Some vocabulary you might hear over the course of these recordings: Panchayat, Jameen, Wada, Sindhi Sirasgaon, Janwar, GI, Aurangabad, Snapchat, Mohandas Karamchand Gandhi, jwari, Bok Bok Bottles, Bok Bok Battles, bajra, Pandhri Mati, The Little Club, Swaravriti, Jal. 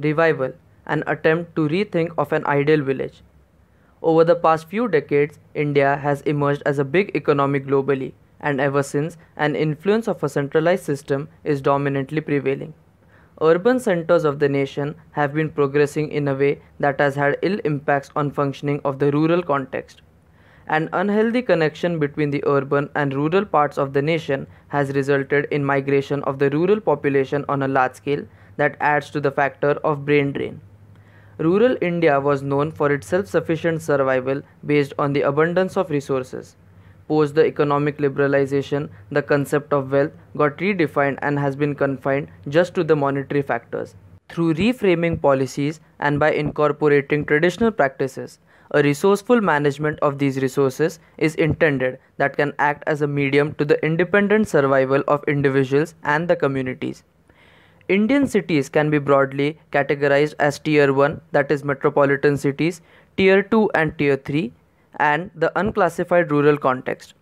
revival, an attempt to rethink of an ideal village. Over the past few decades, India has emerged as a big economy globally, and ever since, an influence of a centralized system is dominantly prevailing. Urban centers of the nation have been progressing in a way that has had ill impacts on functioning of the rural context. An unhealthy connection between the urban and rural parts of the nation has resulted in migration of the rural population on a large scale that adds to the factor of brain drain. Rural India was known for its self-sufficient survival based on the abundance of resources. Post the economic liberalization, the concept of wealth got redefined and has been confined just to the monetary factors. Through reframing policies and by incorporating traditional practices, a resourceful management of these resources is intended that can act as a medium to the independent survival of individuals and the communities. Indian cities can be broadly categorized as Tier 1, that is metropolitan cities, Tier 2 and Tier 3, and the unclassified rural context.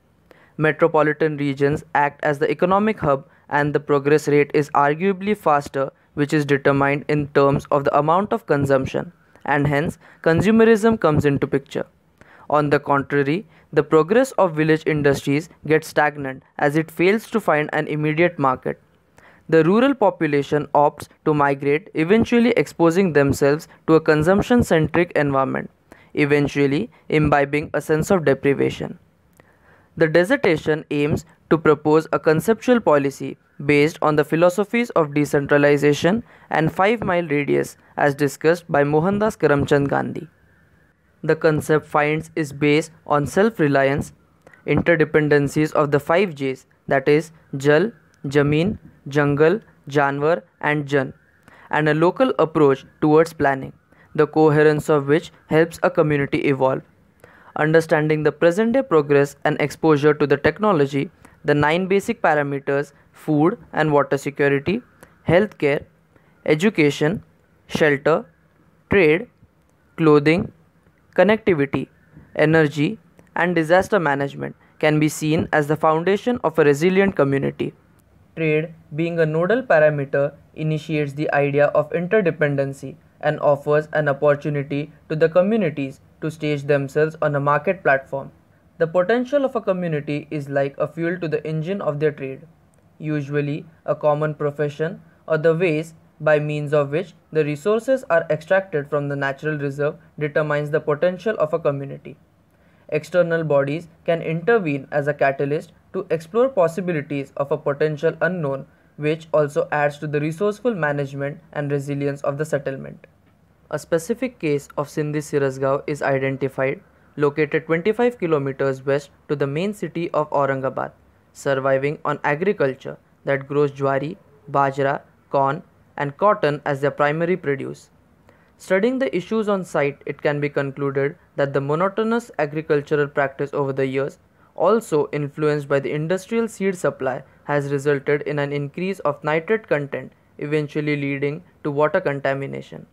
Metropolitan regions act as the economic hub, and the progress rate is arguably faster, which is determined in terms of the amount of consumption, and hence consumerism comes into picture. On the contrary, the progress of village industries gets stagnant as it fails to find an immediate market. The rural population opts to migrate, eventually exposing themselves to a consumption-centric environment, eventually imbibing a sense of deprivation. The dissertation aims to propose a conceptual policy based on the philosophies of decentralization and 5-mile radius as discussed by Mohandas Karamchand Gandhi. The concept finds is based on self-reliance, interdependencies of the 5 J's, that is Jal, Jameen, Jungle, Janwar and Jan, and a local approach towards planning, the coherence of which helps a community evolve. Understanding the present-day progress and exposure to the technology, the 9 basic parameters, food and water security, healthcare, education, shelter, trade, clothing, connectivity, energy, and disaster management can be seen as the foundation of a resilient community. Trade, being a nodal parameter, initiates the idea of interdependency and offers an opportunity to the communities to stage themselves on a market platform. The potential of a community is like a fuel to the engine of their trade, usually a common profession or the ways by means of which the resources are extracted from the natural reserve determines the potential of a community. External bodies can intervene as a catalyst to explore possibilities of a potential unknown, which also adds to the resourceful management and resilience of the settlement. A specific case of Sindhi Sirasgaon is identified, located 25 kilometers west to the main city of Aurangabad, surviving on agriculture that grows jwari, bajra, corn and cotton as their primary produce. Studying the issues on site, it can be concluded that the monotonous agricultural practice over the years, also influenced by the industrial seed supply, has resulted in an increase of nitrate content, eventually leading to water contamination.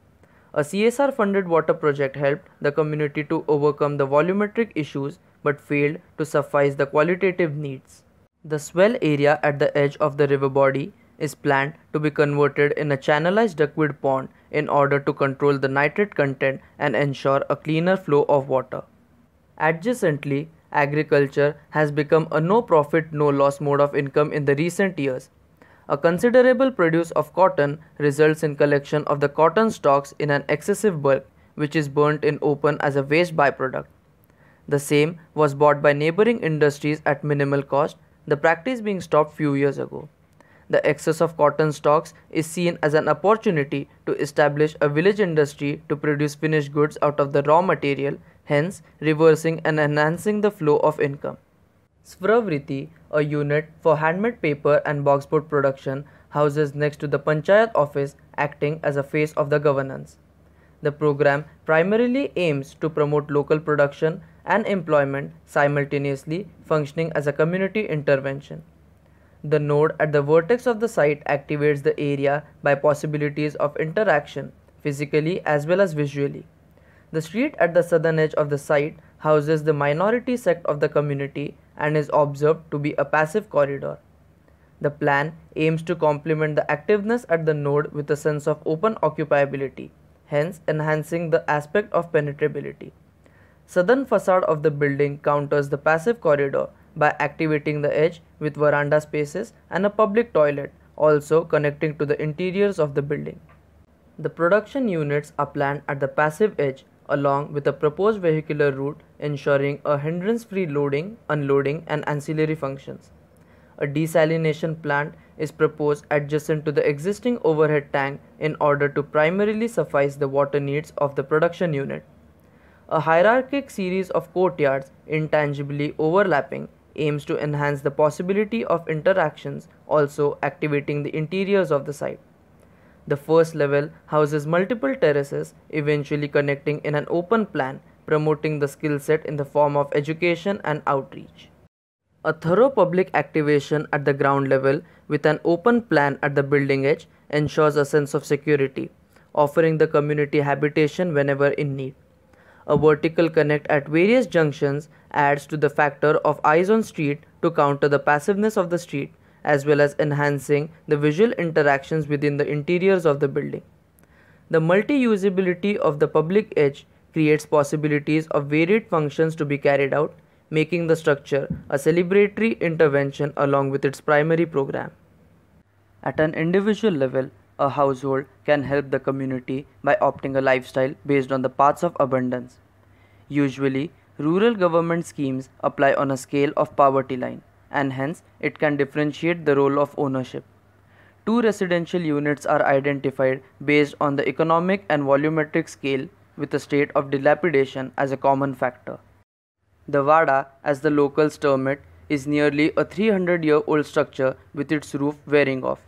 A CSR-funded water project helped the community to overcome the volumetric issues but failed to suffice the qualitative needs. The swell area at the edge of the river body is planned to be converted in a channelized duckweed pond in order to control the nitrate content and ensure a cleaner flow of water. Adjacently, agriculture has become a no-profit, no-loss mode of income in the recent years. A considerable produce of cotton results in collection of the cotton stalks in an excessive bulk, which is burnt in open as a waste byproduct. The same was bought by neighboring industries at minimal cost, the practice being stopped few years ago. The excess of cotton stocks is seen as an opportunity to establish a village industry to produce finished goods out of the raw material, hence reversing and enhancing the flow of income. Swaravriti, a unit for handmade paper and boxboard production, houses next to the Panchayat office, acting as a face of the governance. The program primarily aims to promote local production and employment, simultaneously functioning as a community intervention. The node at the vertex of the site activates the area by possibilities of interaction, physically as well as visually. The street at the southern edge of the site houses the minority sect of the community and is observed to be a passive corridor. The plan aims to complement the activeness at the node with a sense of open occupiability, hence enhancing the aspect of penetrability. Southern facade of the building counters the passive corridor by activating the edge with veranda spaces and a public toilet, also connecting to the interiors of the building. The production units are planned at the passive edge along with a proposed vehicular route, ensuring a hindrance-free loading, unloading and ancillary functions. A desalination plant is proposed adjacent to the existing overhead tank in order to primarily suffice the water needs of the production unit. A hierarchic series of courtyards, intangibly overlapping, aims to enhance the possibility of interactions, also activating the interiors of the site. The first level houses multiple terraces, eventually connecting in an open plan, promoting the skill set in the form of education and outreach. A thorough public activation at the ground level with an open plan at the building edge ensures a sense of security, offering the community habitation whenever in need. A vertical connect at various junctions adds to the factor of eyes on street to counter the passiveness of the street, as well as enhancing the visual interactions within the interiors of the building. The multi-usability of the public edge creates possibilities of varied functions to be carried out, making the structure a celebratory intervention along with its primary program. At an individual level, a household can help the community by opting a lifestyle based on the paths of abundance. Usually, rural government schemes apply on a scale of poverty line, and hence it can differentiate the role of ownership. 2 residential units are identified based on the economic and volumetric scale, with a state of dilapidation as a common factor. The Wada, as the locals term it, is nearly a 300-year-old structure with its roof wearing off.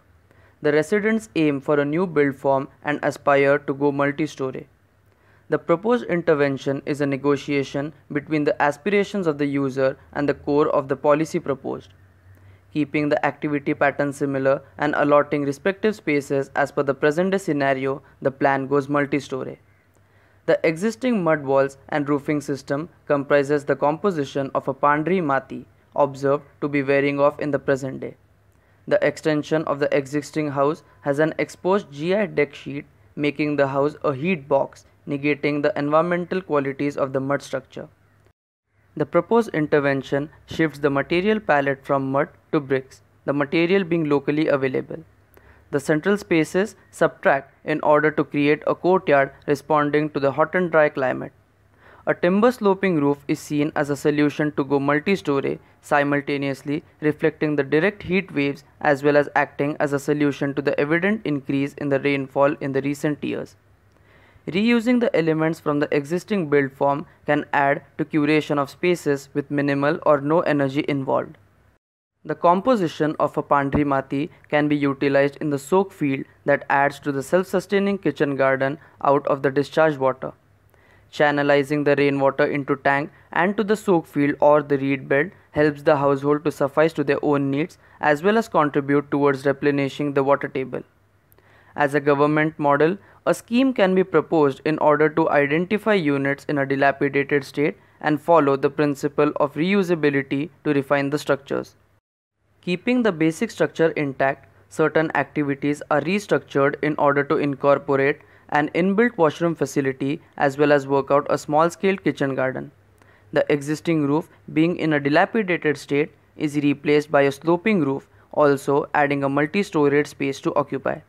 The residents aim for a new build form and aspire to go multi-story. The proposed intervention is a negotiation between the aspirations of the user and the core of the policy proposed, keeping the activity pattern similar and allotting respective spaces as per the present-day scenario. The plan goes multi-story. The existing mud walls and roofing system comprises the composition of a Pandhri Mati, observed to be wearing off in the present day. The extension of the existing house has an exposed GI deck sheet, making the house a heat box, negating the environmental qualities of the mud structure. The proposed intervention shifts the material palette from mud to bricks, the material being locally available. The central spaces subtract in order to create a courtyard responding to the hot and dry climate. A timber sloping roof is seen as a solution to go multi-story, simultaneously reflecting the direct heat waves as well as acting as a solution to the evident increase in the rainfall in the recent years. Reusing the elements from the existing build form can add to curation of spaces with minimal or no energy involved. The composition of a Pandhri Mati can be utilized in the soak field that adds to the self-sustaining kitchen garden out of the discharge water. Channelizing the rainwater into tank and to the soak field or the reed bed helps the household to suffice to their own needs as well as contribute towards replenishing the water table. As a government model, a scheme can be proposed in order to identify units in a dilapidated state and follow the principle of reusability to refine the structures. Keeping the basic structure intact, certain activities are restructured in order to incorporate an inbuilt washroom facility as well as work out a small-scale kitchen garden. The existing roof, being in a dilapidated state, is replaced by a sloping roof, also adding a multi-storied space to occupy.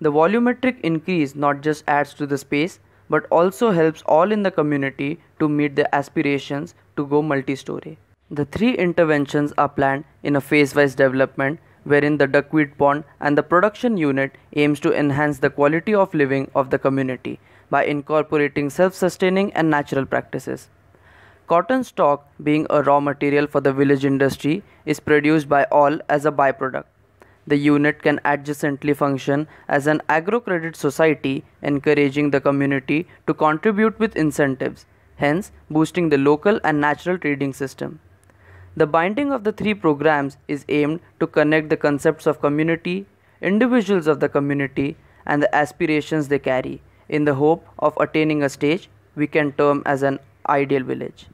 The volumetric increase not just adds to the space but also helps all in the community to meet their aspirations to go multi-story. The 3 interventions are planned in a phase-wise development, wherein the duckweed pond and the production unit aims to enhance the quality of living of the community by incorporating self-sustaining and natural practices. Cotton stock, being a raw material for the village industry, is produced by all as a byproduct. The unit can adjacently function as an agro-credit society, encouraging the community to contribute with incentives, hence boosting the local and natural trading system. The binding of the 3 programs is aimed to connect the concepts of community, individuals of the community, and the aspirations they carry, in the hope of attaining a stage we can term as an ideal village.